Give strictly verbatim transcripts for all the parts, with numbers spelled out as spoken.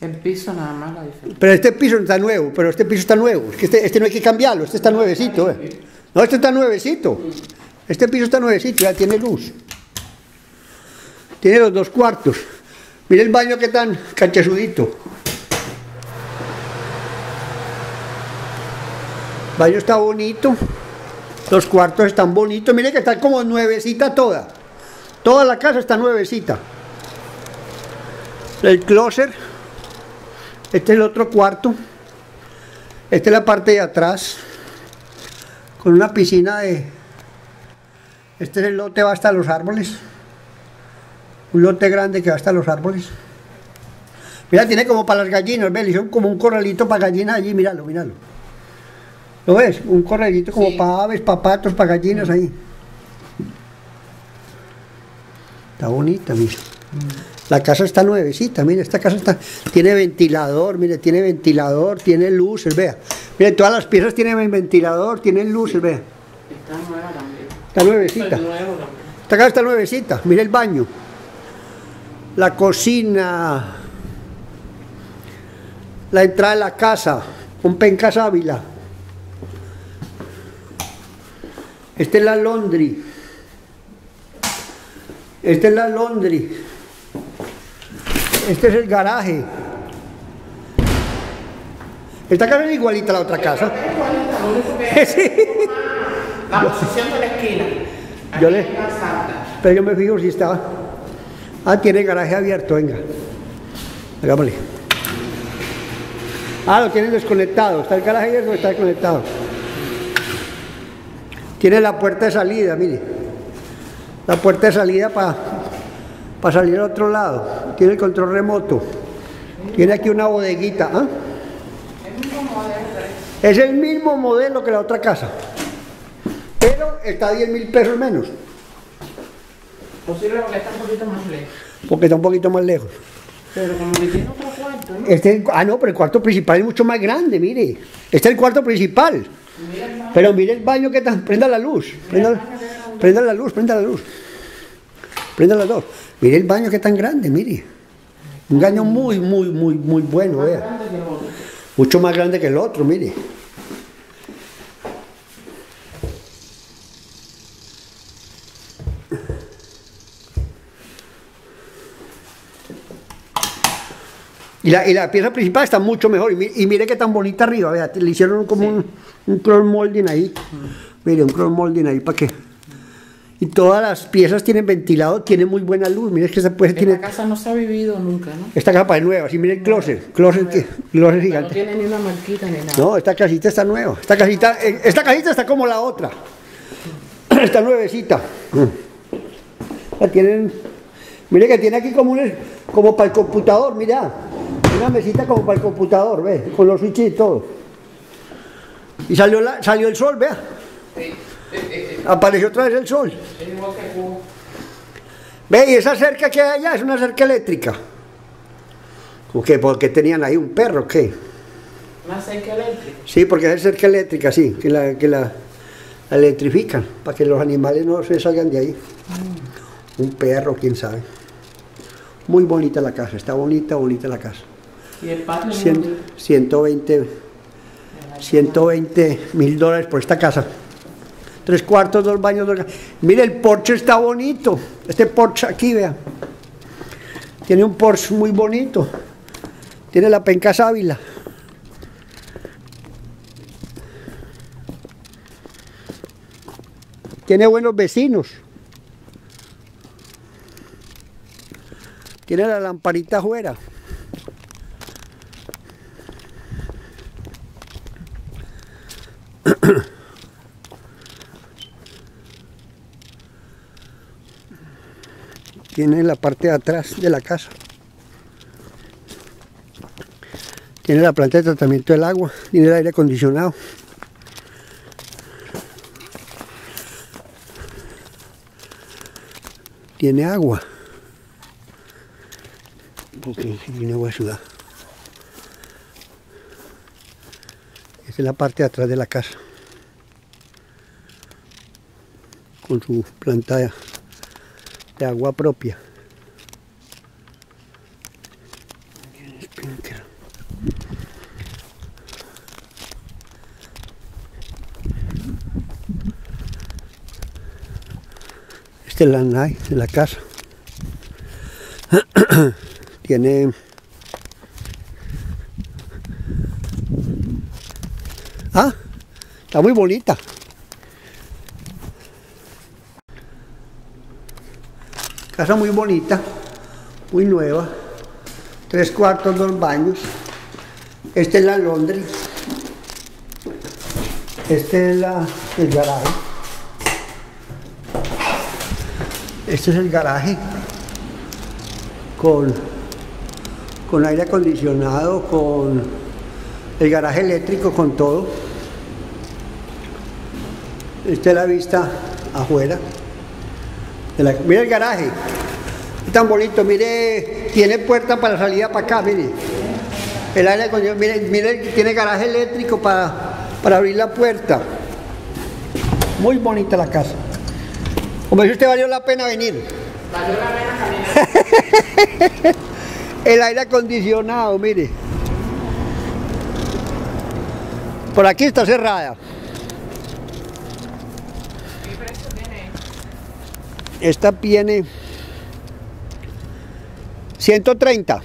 El piso nada más la diferencia. Pero este piso está nuevo, pero este piso está nuevo. Es que este, este no hay que cambiarlo, este está nuevecito. Eh. No, este está nuevecito. Este piso está nuevecito, ya tiene luz. Tiene los dos cuartos. Mira el baño que tan cachesudito. El baño está bonito. Los cuartos están bonitos. Mire que está como nuevecita toda. Toda la casa está nuevecita. El closet. Este es el otro cuarto. Esta es la parte de atrás, con una piscina de... Este es el lote que va hasta los árboles. Un lote grande que va hasta los árboles. Mira, tiene como para las gallinas, ¿ves? Le hicieron como un corralito para gallinas allí, míralo, míralo. ¿Lo ves? Un corralito como sí, para aves, para patos, para gallinas ahí. Está bonita, mira. La casa está nuevecita, mire, esta casa está, tiene ventilador, mire, tiene ventilador, tiene luces, vea. Mire, todas las piezas tienen ventilador, tienen luces, vea. Está nueva también. Está nuevecita. Está nueva también. Esta casa está nuevecita, mire el baño. La cocina. La entrada de la casa, un pencas ávila. Esta es la laundry. Esta es la laundry. Este es el garaje. Esta casa es igualita a la otra casa. Sí. La posición de la esquina. Yo le, pero yo me fijo si está. Ah, tiene el garaje abierto, venga. Hagámosle. Ah, lo tienen desconectado. Está el garaje abierto, está desconectado. Tiene la puerta de salida, mire. La puerta de salida para... para salir al otro lado, tiene el control remoto, tiene aquí una bodeguita, ¿ah? Es el mismo modelo que la otra casa, pero está a diez mil pesos menos. Posible porque está un poquito más lejos. Porque está un poquito más lejos. Pero como le tiene otro cuarto, ¿no? Este, ah, no, pero el cuarto principal es mucho más grande, mire. Este es el cuarto principal. Pero mire el baño que está, prenda la luz, prenda, prenda la luz, prenda la luz. Prenda las dos. Mire el baño que tan grande, mire. Un baño muy, muy, muy, muy bueno, vea. Mucho más grande que el otro, mire. Y la, y la pieza principal está mucho mejor. Y mire, y mire que tan bonita arriba, vea. Le hicieron como sí, un, un cross molding ahí. Mire, un cross molding ahí, ¿para qué? Y todas las piezas tienen ventilado, tienen muy buena luz. Mire, es que esta, pues, esta tiene... casa no se ha vivido nunca, ¿no? Esta capa es nueva, sí, mire el closet, closet, que, closet gigante. No tiene ni una marquita ni nada. No, esta casita está nueva. Esta casita, esta casita está como la otra. Está nuevecita. La tienen... Mire que tiene aquí como, un, como para el computador, mira. Una mesita como para el computador, ve, con los switches y todo. Y salió, la, salió el sol, vea. Sí. Apareció otra vez el sol. Ve, y esa cerca que hay allá es una cerca eléctrica. ¿Por qué? Porque tenían ahí un perro, ¿qué? ¿Una cerca eléctrica? Sí, porque es cerca eléctrica, sí, que la, que la, la electrifican para que los animales no se salgan de ahí. Mm. Un perro, quién sabe. Muy bonita la casa, está bonita, bonita la casa. ¿Y el patio? ciento veinte mil dólares por esta casa. Tres cuartos, dos baños, dos... Mire, el porche está bonito. Este porche aquí, vea. Tiene un porche muy bonito. Tiene la penca sábila. Tiene buenos vecinos. Tiene la lamparita afuera. Tiene la parte de atrás de la casa. Tiene la planta de tratamiento del agua. Tiene el aire acondicionado. Tiene agua. Porque tiene agua de ciudad. Esta es la parte de atrás de la casa. Con su planta de... de agua propia. Castellan Light, la casa. Tiene... Ah, está muy bonita. Casa muy bonita, muy nueva. Tres cuartos, dos baños. Esta es la Londres. Este es la, el garaje. Este es el garaje con, con aire acondicionado, con el garaje eléctrico, con todo. Esta es la vista afuera. La, mira el garaje, tan bonito, mire, tiene puerta para salida para acá, mire. El aire acondicionado, mire, mire, tiene garaje eléctrico para, para abrir la puerta. Muy bonita la casa. Como dice usted, valió la pena venir. Valió la pena caminar. El aire acondicionado, mire. Por aquí está cerrada. Esta tiene ciento treinta.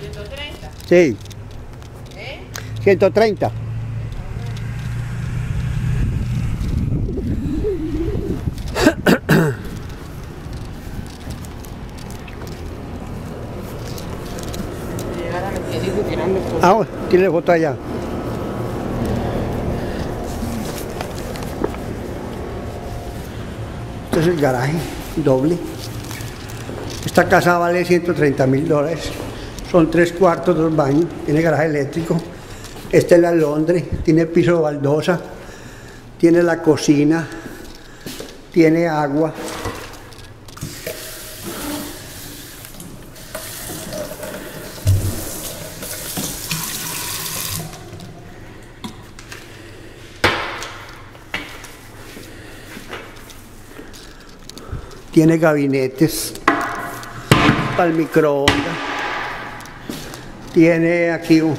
¿ciento treinta? Sí. ¿Eh? ciento treinta. Ah, tiene foto allá. Este es el garaje doble. Esta casa vale ciento treinta mil dólares. Son tres cuartos, dos baños. Tiene garaje eléctrico. Esta es la Londres. Tiene piso de baldosa. Tiene la cocina. Tiene agua. Tiene gabinetes para el microondas. Tiene aquí un,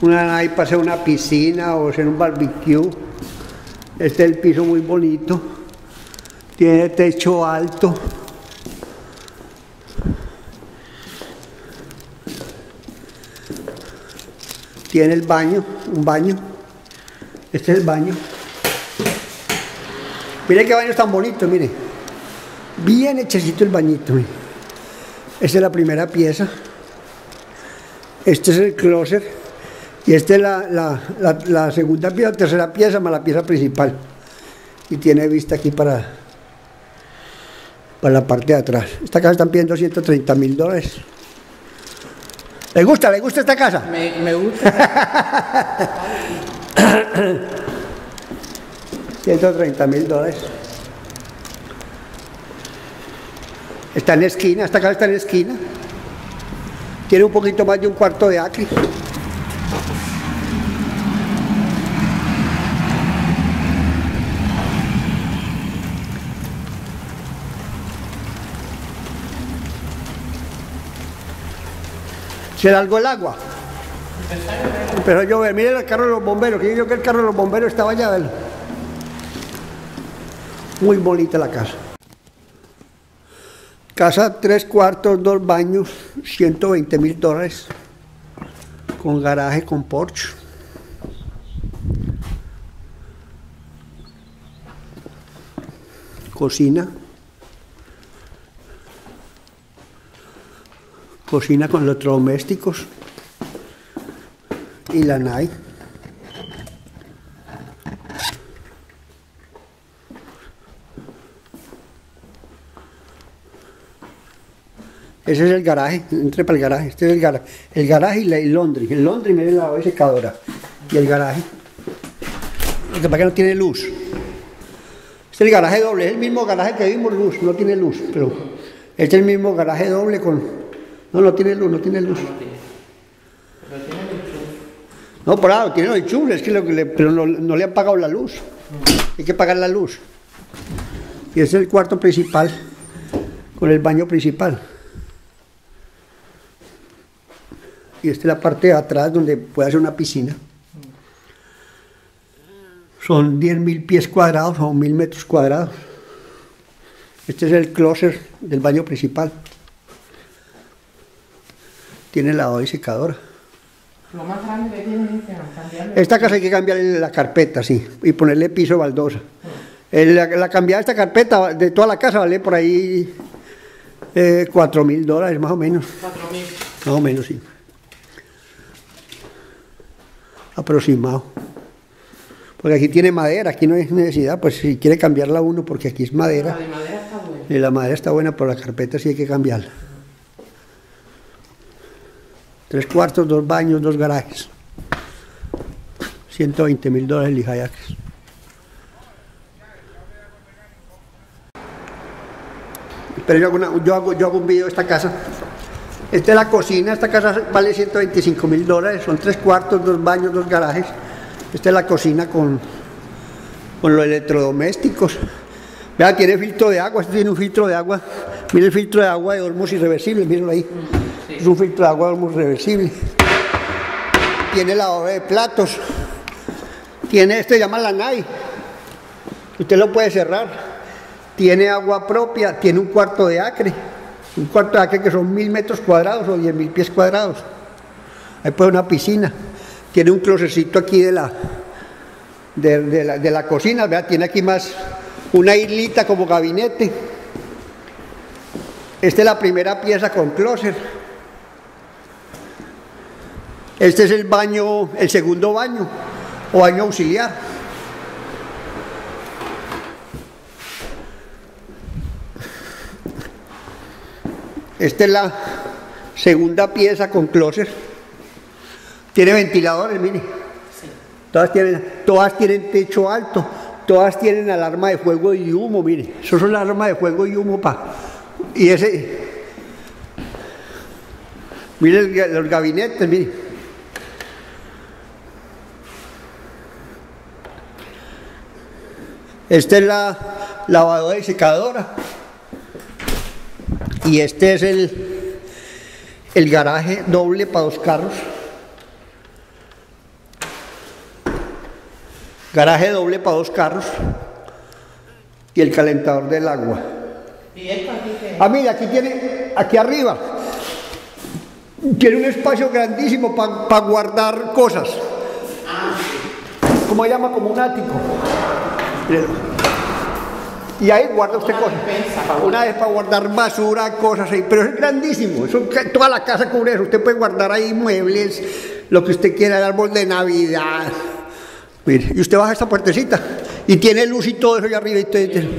una, ahí para hacer una piscina o hacer un barbecue. Este es el piso, muy bonito. Tiene techo alto. Tiene el baño, un baño. Este es el baño. Mire qué baño tan bonito, mire. Bien hechecito el bañito. Esta es la primera pieza. Este es el closet. Y esta es la, la, la, la segunda pieza, tercera pieza, más la pieza principal. Y tiene vista aquí para, para la parte de atrás. Esta casa están pidiendo ciento treinta mil dólares. ¿Le gusta? ¿Le gusta esta casa? Me, me gusta. ciento treinta mil dólares. Está en la esquina, esta casa está en la esquina. Tiene un poquito más de un cuarto de acre. ¿Se largó el agua? Empezó a llover. Miren el carro de los bomberos, que yo creo que el carro de los bomberos estaba allá. Muy bonita la casa. Casa tres cuartos, dos baños, ciento veinte mil dólares, con garaje, con porche. Cocina. Cocina con electrodomésticos y la N A I. Ese es el garaje, entre para el garaje, este es el garaje, el garaje y la y Londres, el Londres miren la ave secadora y el garaje. Lo que pasa es que no tiene luz. Este es el garaje doble, es el mismo garaje que vimos luz, no tiene luz, pero este es el mismo garaje doble con... No, no tiene luz, no tiene luz. No, por ahí, tiene los chubles, es que lo que le, pero no, no le han pagado la luz, hay que pagar la luz. Y este es el cuarto principal, con el baño principal. Y esta es la parte de atrás donde puede hacer una piscina. Son diez mil pies cuadrados o mil metros cuadrados. Este es el clóset del baño principal. Tiene lavado y secadora. Lo más grande que tiene es cambiarle. Esta casa hay que cambiarle la carpeta, sí, y ponerle piso baldosa. El, la, la cambiada esta carpeta de toda la casa vale por ahí eh, cuatro mil dólares más o menos. cuatro mil. Más o menos, sí. Aproximado. Porque aquí tiene madera, aquí no hay necesidad, pues si quiere cambiarla uno, porque aquí es madera. La madera está buena. Y la madera está buena, pero la carpeta sí hay que cambiarla. Tres cuartos, dos baños, dos garajes. ciento veinte mil dólares Lijayaques. Pero yo hago, una, yo, hago, yo hago un video de esta casa. Esta es la cocina, esta casa vale ciento veinticinco mil dólares, son tres cuartos, dos baños, dos garajes. Esta es la cocina con, con los electrodomésticos. Vea, tiene filtro de agua, este tiene un filtro de agua. Mire el filtro de agua de Olmos reversible, mírenlo ahí. Sí. Es un filtro de agua de Olmos reversible. Tiene lavadora de platos. Tiene, este se llama la nave. Usted lo puede cerrar. Tiene agua propia, tiene un cuarto de acre, un cuarto de acre que son mil metros cuadrados o diez mil pies cuadrados. Ahí puede una piscina, tiene un closetcito aquí de la, de, de la, de la cocina, ¿verdad? Tiene aquí más una islita como gabinete. Esta es la primera pieza con closet. Este es el baño, el segundo baño o baño auxiliar. Esta es la segunda pieza con closet. Tiene ventiladores, mire. Sí. Todas tienen, todas tienen techo alto, todas tienen alarma de fuego y humo, mire. Eso son las alarmas de fuego y humo, pa. Y ese. Mire los gabinetes, mire. Esta es la lavadora y secadora. Y este es el, el garaje doble para dos carros. Garaje doble para dos carros. Y el calentador del agua. ¿Y esto aquí qué? Ah, mira, aquí tiene, aquí arriba, tiene un espacio grandísimo para pa guardar cosas. ¿Cómo se llama? Como un ático. Míralo. Y ahí guarda usted una cosas, defensa, una vez para guardar basura, cosas ahí, pero es grandísimo, eso, toda la casa cubre eso, usted puede guardar ahí muebles, lo que usted quiera, el árbol de Navidad. Mire, y usted baja esta puertecita y tiene luz y todo eso allá arriba. Y todo, y todo.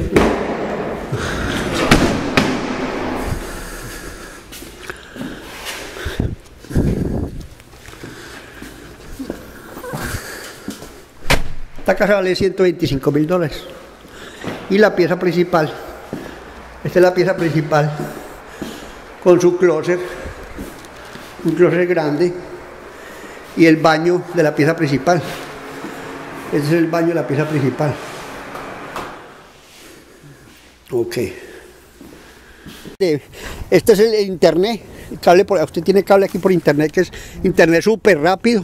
Esta casa vale ciento veinticinco mil dólares. Y la pieza principal, esta es la pieza principal, con su closet, un closet grande, y el baño de la pieza principal. Este es el baño de la pieza principal. Ok. Este es el internet, el cable por, usted tiene cable aquí por internet, que es internet súper rápido.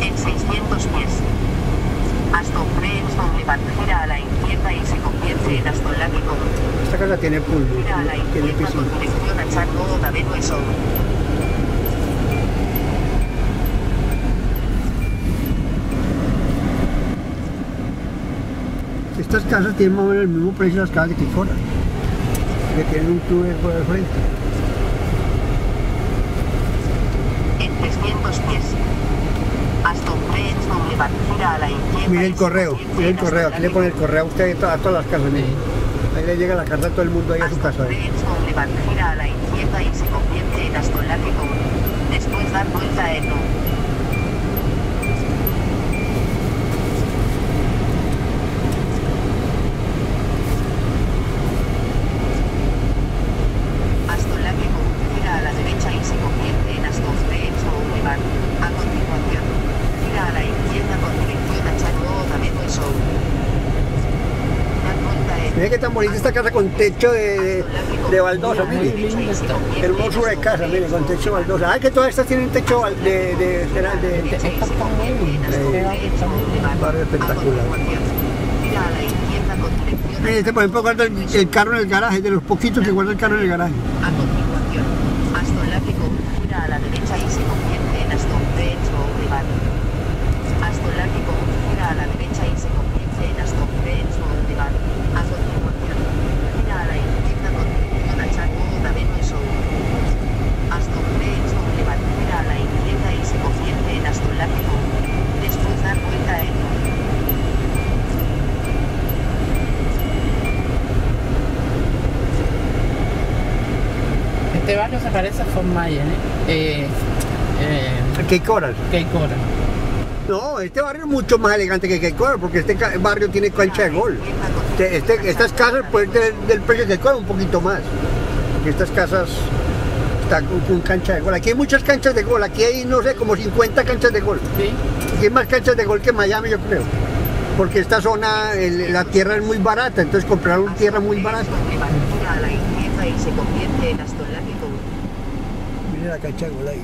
En seiscientos pies. Aston Prince Boulevard, gira a la izquierda y se convierte en Aston Lático. Esta casa tiene pool. Gira a la izquierda con dirección a Charlotte Avenue South. estas casas tienen más o menos el mismo precio de las casas de Quijona, que tienen un club por el frente. En trescientos pies, Aston Bridge, Boulevard, a la izquierda. Mire el correo, mire el correo, aquí le pone el correo a usted a todas las casas, miren. Ahí le llega la carta a todo el mundo ahí a su casa. Aston Bridge, Boulevard, gira a la izquierda y se convierte en Aston Lake Court. Después dar vuelta a Eto. Mira que tan bonita esta casa con techo de, de, de baldosa, miren. Hermosura de casa, miren, con techo de baldosa. Ah, que todas estas tienen techo de... de, de, de, de barrio espectacular. Miren, este por ejemplo guarda el, el carro en el garaje, de los poquitos que guarda el carro en el garaje. A continuación, Aston Lake Court gira a la derecha y se convierte en Aston Bridge Boulevard. Aston Lake Court gira a la derecha y se convierte en Aston Bridge Boulevard. A continuación, gira a la izquierda con dirección a Charlotte Avenue South. Aston Bridge Boulevard gira a la izquierda y se convierte en Aston Lake Court. Después dar vuelta a Eto. Este barrio se parece a Fort Myers, ¿eh? eh, eh Cape Coral. Cape Coral. No, este barrio es mucho más elegante que Cape Coral porque este barrio tiene cancha de gol. Este, este, estas casas pueden tener del precio de gol un poquito más. Porque estas casas están con, con cancha de gol. Aquí hay muchas canchas de gol. Aquí hay, no sé, como cincuenta canchas de gol. ¿Sí? Aquí hay más canchas de gol que Miami, yo creo. Porque esta zona, el, la tierra es muy barata. Entonces compraron tierra muy barata. Miren la cancha de gol ahí.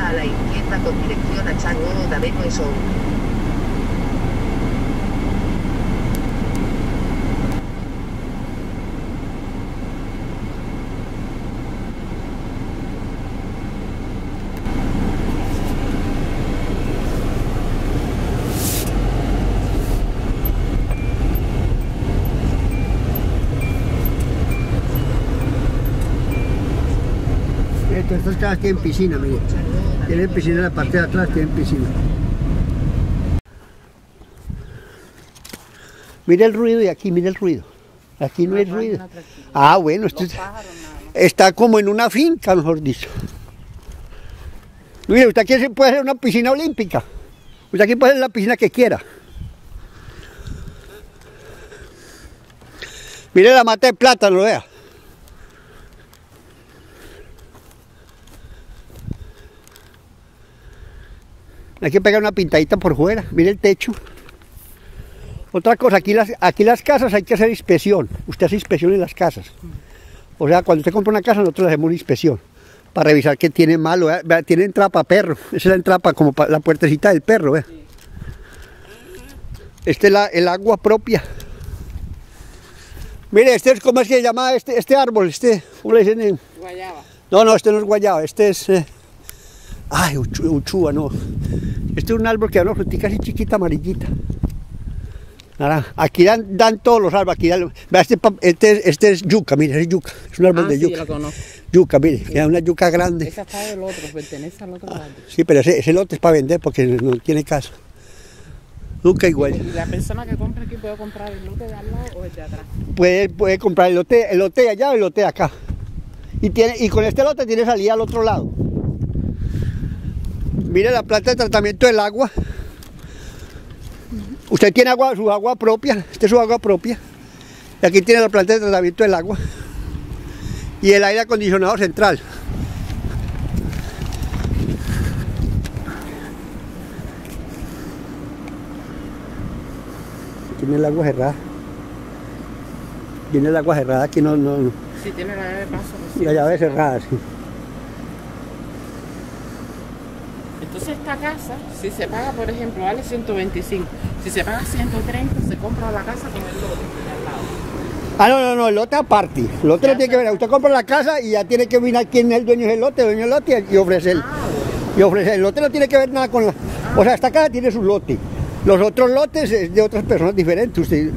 A la izquierda con dirección a Charlotte Avenue South. Estas casas tienen piscina, miren. Tienen piscina en la parte de atrás, tienen piscina. Mira el ruido de aquí, mira el ruido. Aquí no hay ruido. Ah, bueno, esto está, está como en una finca, mejor dicho. Mire, usted aquí puede hacer una piscina olímpica. Usted aquí puede hacer la piscina que quiera. Mire la mata de plátano, vea. Hay que pegar una pintadita por fuera, mire el techo. Otra cosa, aquí las, aquí las casas hay que hacer inspección. Usted hace inspección en las casas. O sea, cuando usted compra una casa, nosotros hacemos una inspección. Para revisar qué tiene malo. ¿Ve? Tiene entrapa perro. Esa es la entrapa, como para la puertecita del perro. ¿Ve? Este es la, el agua propia. Mire, este es, ¿cómo es que se llama este, este árbol? Este, ¿cómo le dicen? Guayaba. No, no, este no es guayaba, este es... Eh, ay, uchúa, no. Este es un árbol que da una frutita así chiquita, amarillita. Naranja. Aquí dan, dan todos los árboles. Aquí dan, este, este, este es yuca, mire, es yuca. Es un árbol ah, de sí, yuca. Yuca, mire, sí. Da una yuca grande. Esa está del otro, pertenece al otro lado. Ah, sí, pero ese, ese lote es para vender porque no tiene caso. Nunca igual. ¿Y la persona que compra aquí puede comprar el lote de al lado o el de atrás? Puede, puede comprar el lote, el lote de allá o el lote de acá. Y, tiene, y con este lote tiene salida al otro lado. Mire la planta de tratamiento del agua. Usted tiene agua, su agua propia, esta es su agua propia. Y aquí tiene la planta de tratamiento del agua. Y el aire acondicionado central. Tiene el agua cerrada. Tiene el agua cerrada, aquí no... no, no. Sí, tiene la llave de paso. Sí, la llave cerrada, sí. Entonces esta casa, si se paga, por ejemplo, vale ciento veinticinco, si se paga ciento treinta, se compra la casa con el lote al lado. Ah, no, no, no, el lote aparte, el lote no tiene que ver, usted compra la casa y ya tiene que mirar quién es el dueño del lote, el dueño del lote y ofrecerlo. Ah, y ofrecer. El lote no tiene que ver nada con la... O sea, esta casa tiene su lote. Los otros lotes es de otras personas diferentes. Usted,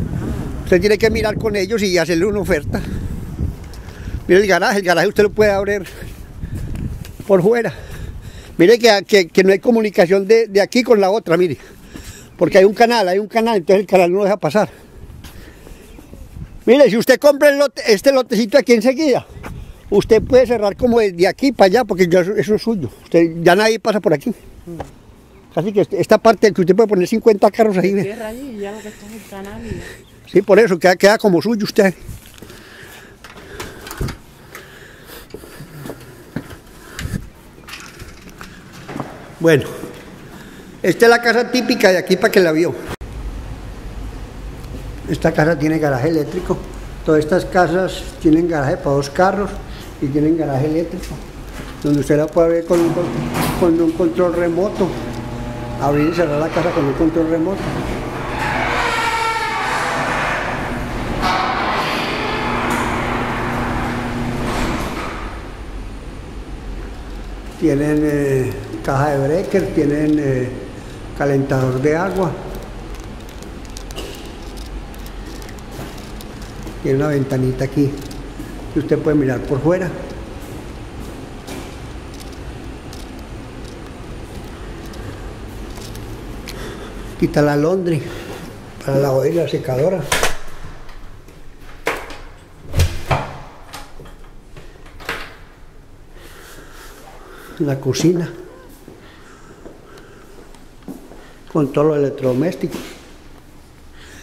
usted tiene que mirar con ellos y hacerle una oferta. Mire el garaje, el garaje usted lo puede abrir por fuera. Mire que, que, que no hay comunicación de, de aquí con la otra, mire. Porque hay un canal, hay un canal, entonces el canal no lo deja pasar. Mire, si usted compra el lote, este lotecito aquí enseguida, usted puede cerrar como de aquí para allá, porque ya eso, eso es suyo. Usted, ya nadie pasa por aquí. Así que esta parte que usted puede poner cincuenta carros ahí. ¿Ve? Allí, ya lo que está en el canal y... Sí, por eso, queda, queda como suyo usted. Bueno, esta es la casa típica de aquí para que la vio. Esta casa tiene garaje eléctrico. Todas estas casas tienen garaje para dos carros y tienen garaje eléctrico, donde usted la puede ver con un, con un control remoto, abrir y cerrar la casa con un control remoto. Tienen eh, caja de breaker, tienen eh, calentador de agua. Tiene una ventanita aquí que usted puede mirar por fuera. Quita la londra para la olla y la secadora. La cocina con todos los electrodomésticos.